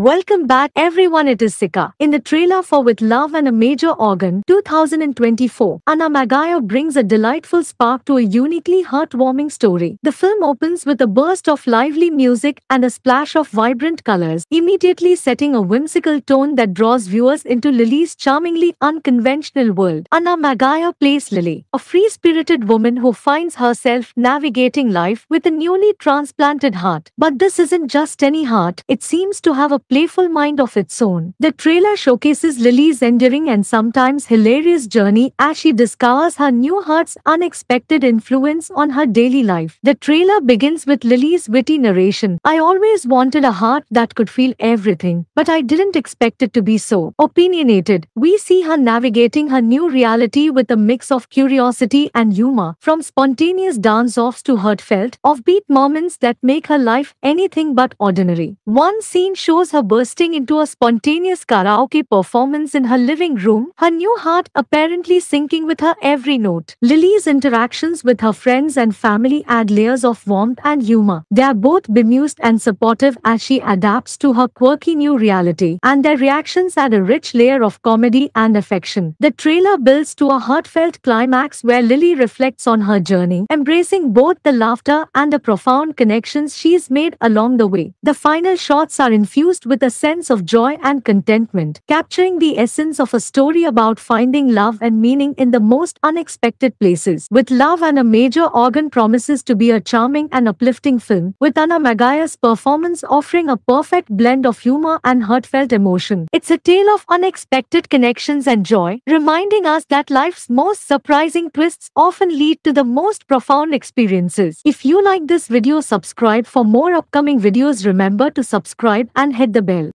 Welcome back everyone, it is Sika. In the trailer for With Love and a Major Organ 2024, Anna Maguire brings a delightful spark to a uniquely heartwarming story. The film opens with a burst of lively music and a splash of vibrant colors, immediately setting a whimsical tone that draws viewers into Lily's charmingly unconventional world. Anna Maguire plays Lily, a free-spirited woman who finds herself navigating life with a newly transplanted heart. But this isn't just any heart, it seems to have a playful mind of its own. The trailer showcases Lily's enduring and sometimes hilarious journey as she discovers her new heart's unexpected influence on her daily life. The trailer begins with Lily's witty narration. "I always wanted a heart that could feel everything, but I didn't expect it to be so opinionated." We see her navigating her new reality with a mix of curiosity and humor, from spontaneous dance-offs to heartfelt, offbeat moments that make her life anything but ordinary. One scene shows her bursting into a spontaneous karaoke performance in her living room, her new heart apparently syncing with her every note. Lily's interactions with her friends and family add layers of warmth and humor. They are both bemused and supportive as she adapts to her quirky new reality, and their reactions add a rich layer of comedy and affection. The trailer builds to a heartfelt climax where Lily reflects on her journey, embracing both the laughter and the profound connections she's made along the way. The final shots are infused with a sense of joy and contentment, capturing the essence of a story about finding love and meaning in the most unexpected places. With Love and a Major Organ promises to be a charming and uplifting film, with Anna Maguire's performance offering a perfect blend of humor and heartfelt emotion. It's a tale of unexpected connections and joy, reminding us that life's most surprising twists often lead to the most profound experiences. If you like this video, subscribe for more upcoming videos. Remember to subscribe and hit the bell.